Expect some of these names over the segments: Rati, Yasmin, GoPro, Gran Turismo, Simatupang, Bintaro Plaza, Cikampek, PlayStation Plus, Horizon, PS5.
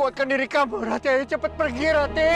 kuatkan diri kamu, Rati. Ayo cepat pergi, Rati.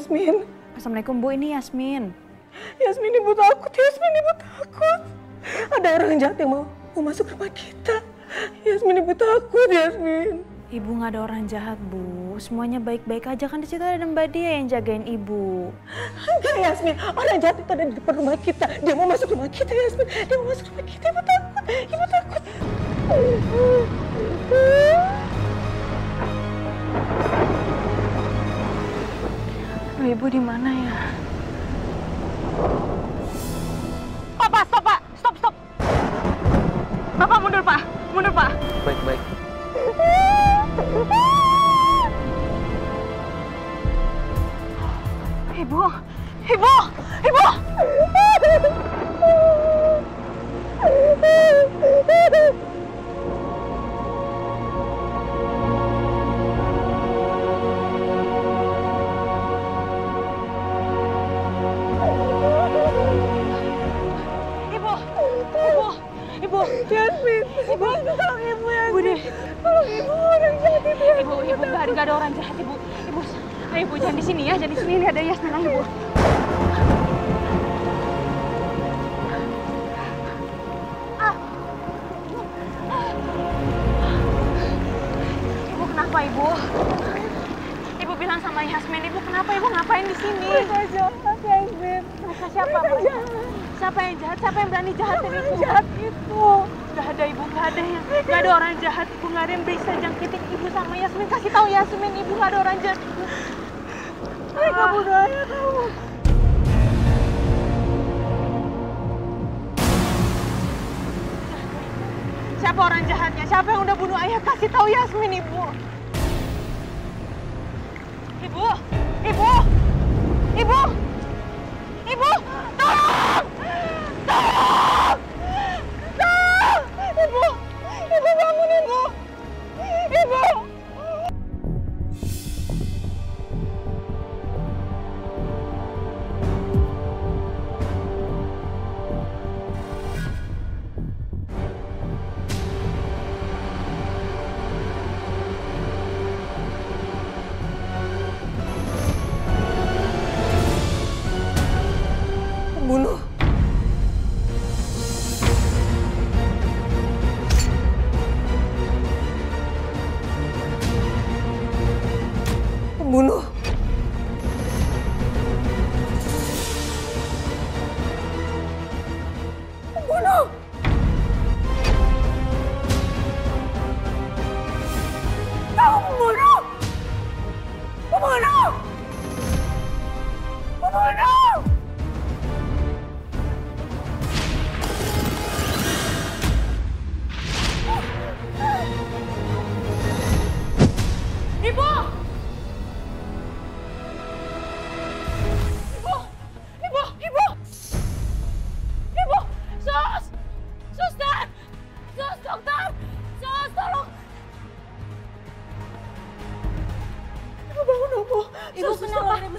Yasmin. Assalamualaikum, Bu. Ini Yasmin. Yasmin, Ibu takut. Yasmin, Ibu takut. Ada orang jahat yang mau masuk rumah kita. Yasmin, Ibu takut, Yasmin. Ibu nggak ada orang jahat, Bu. Semuanya baik-baik aja. Kan di situ ada Mbak Dia yang jagain Ibu. Enggak, Yasmin. Orang jahat itu ada di depan rumah kita. Dia mau masuk rumah kita, Yasmin. Dia mau masuk rumah kita. Ibu takut. Ibu takut. Ibu di mana ya? Oh, Pak, stop, Pak. Stop, stop. Bapak mundur, Pak. Mundur, Pak. Baik, baik. Ibu. Ibu. Ibu. Yasmin, Ibu, tolong Ibu, Yasmin. Tolong Ibu, orang jahat itu, Yasmin. Ibu, nggak ada orang jahat, Ibu. Ibu, ayo, Ibu, jangan di sini ya, jangan di sini. Ini ada Yasmin, ayo, Ibu. Ibu, kenapa, Ibu? Ibu bilang sama Yasmin, Ibu, kenapa, Ibu ngapain di sini? Mereka jahat, Yasmin. Mereka siapa? Mereka jahat. Siapa yang jahat? Siapa yang berani jahatin Ibu? Jahat itu. Nggak ada, Ibu, nggak ada yang, nggak ada orang jahat, Ibu. Nggak ada yang bisa jangkitin Ibu sama Yasmin. Kasih tahu Yasmin, Ibu, nggak ada orang jahat. Mereka bunuh ayah kamu. Siapa orang jahatnya? Siapa yang udah bunuh ayah? Kasih tahu Yasmin, Ibu. Ibu, Ibu, Ibu, Ibu, tolong! Tolong! Tolong! Ibu bangun, Ibu! Ibu!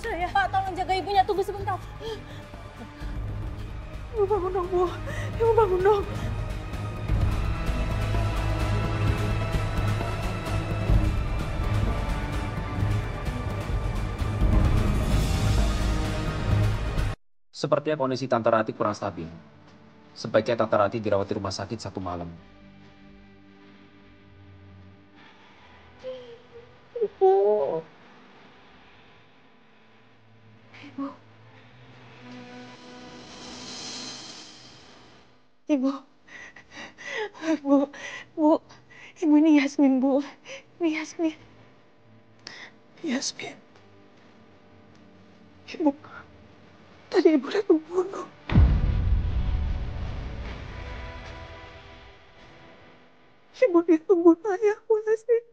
saya. Pak, tolong jaga ibunya. Tunggu sebentar. Ibu bangun dong, Bu. Ibu bangun dong. Sepertinya kondisi Tante Rati kurang stabil. Sebaiknya Tante Rati dirawat di rumah sakit 1 malam. Ibu ini Yasmin, Bu. Ini Yasmin. Yasmin. Ibu, tadi Ibu lihat pembunuh. Ibu lihat pembunuh ayahku, Yasmin.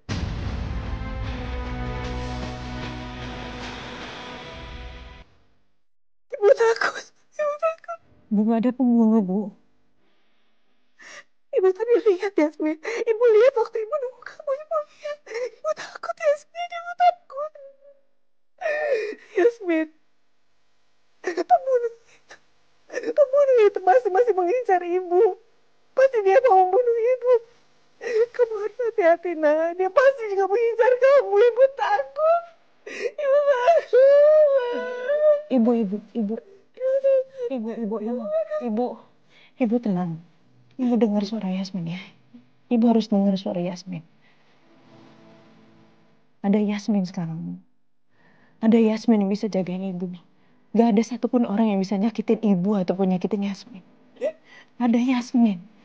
Ibu takut, Ibu takut. Bu, nggak ada pembunuh, Bu. Ibu tadi lihat, Yasmin. Ibu lihat waktu Ibu nunggu kamu, Ibu lihat. Ibu takut, Yasmin. Ibu takut. Yasmin. Pembunuh itu masih mengincar Ibu. Pasti dia mau membunuh Ibu. Kamu harus hati-hati, Nak. Dia pasti juga mengincar kamu. Ibu takut. Ibu takut. Ibu tenang. Ibu dengar suara Yasmin ya. Ibu harus dengar suara Yasmin. Ada Yasmin sekarang. Ada Yasmin yang bisa jagain Ibu. Gak ada satupun orang yang bisa nyakitin Ibu ataupun nyakitin Yasmin. Ada Yasmin.